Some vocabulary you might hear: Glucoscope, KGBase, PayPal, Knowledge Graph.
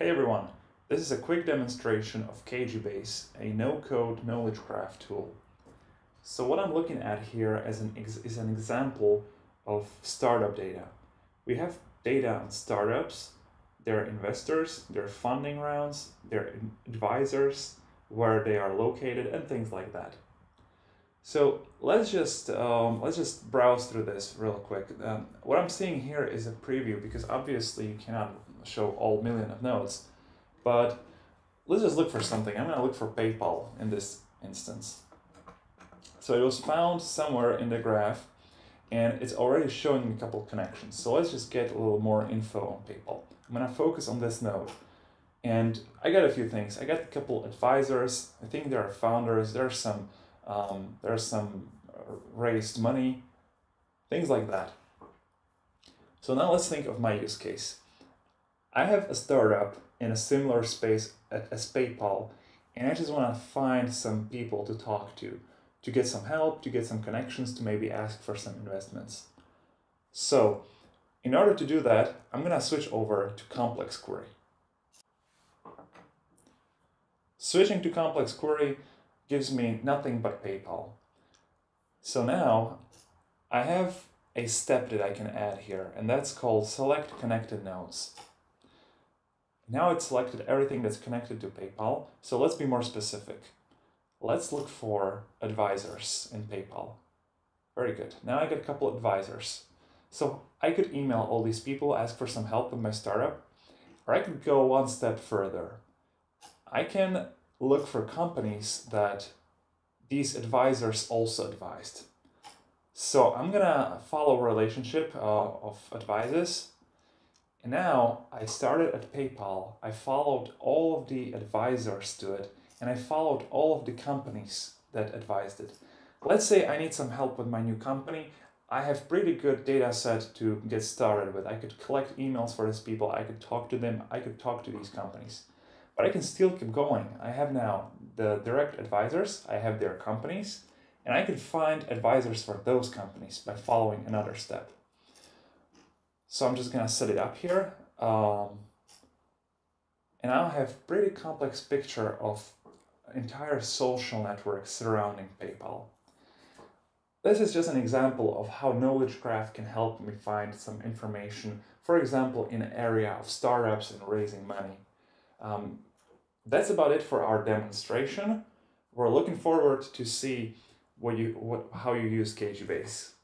Hey everyone, this is a quick demonstration of KGBase, a no-code knowledge graph tool. So what I'm looking at here is an example of startup data. We have data on startups, their investors, their funding rounds, their advisors, where they are located, and things like that. So let's just browse through this real quick. What I'm seeing here is a preview, because obviously you cannot show all million of nodes, but let's just look for something. I'm going to look for PayPal in this instance. So it was found somewhere in the graph, and it's already showing me a couple of connections. So let's just get a little more info on PayPal. I'm going to focus on this node, and I got a few things. I got a couple advisors. I think there are founders. There's some raised money, things like that. So now let's think of my use case. I have a startup in a similar space as PayPal, and I just want to find some people to talk to get some help, to get some connections, to maybe ask for some investments. So in order to do that, I'm going to switch over to complex query. Switching to complex query gives me nothing but PayPal. So now I have a step that I can add here, and that's called select connected nodes. Now it's selected everything that's connected to PayPal. So let's be more specific. Let's look for advisors in PayPal. Very good. Now I got a couple advisors. So I could email all these people, ask for some help with my startup, or I could go one step further. I can look for companies that these advisors also advised. So I'm gonna follow relationship of advisors. And now I started at PayPal. I followed all of the advisors to it, and I followed all of the companies that advised it. Let's say I need some help with my new company. I have pretty good data set to get started with. I could collect emails for these people. I could talk to them. I could talk to these companies. But I can still keep going. I have now the direct advisors, I have their companies, and I can find advisors for those companies by following another step. So I'm just gonna set it up here. And I'll have a pretty complex picture of entire social networks surrounding PayPal. This is just an example of how knowledge graph can help me find some information, for example, in an area of startups and raising money. That's about it for our demonstration. We're looking forward to see how you use KGBase.